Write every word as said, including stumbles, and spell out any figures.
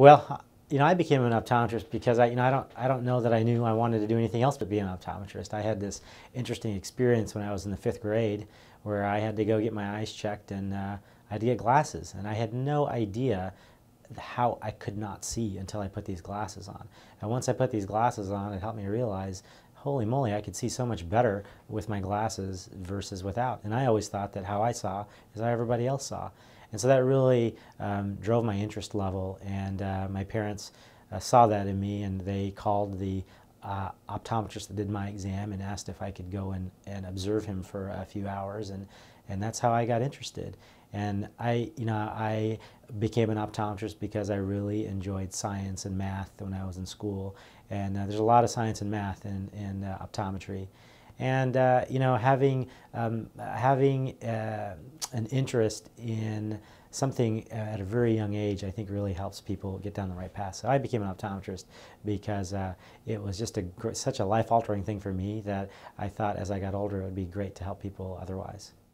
Well, you know, I became an optometrist because I, you know, I don't, I don't know that I knew I wanted to do anything else but be an optometrist. I had this interesting experience when I was in the fifth grade, where I had to go get my eyes checked, and uh, I had to get glasses, and I had no idea how I could not see until I put these glasses on. And once I put these glasses on, it helped me realize, holy moly, I could see so much better with my glasses versus without. And I always thought that how I saw is how everybody else saw. And so that really um, drove my interest level, and uh, my parents uh, saw that in me, and they called the Uh, optometrist that did my exam and asked if I could go and, and observe him for a few hours, and and that's how I got interested. And I, you know, I became an optometrist because I really enjoyed science and math when I was in school, and uh, there's a lot of science and math in, in uh, optometry. And uh, you know, having um, having uh, an interest in something at a very young age, I think, really helps people get down the right path. So I became an optometrist because uh, it was just a such a life-altering thing for me that I thought, as I got older, it would be great to help people otherwise.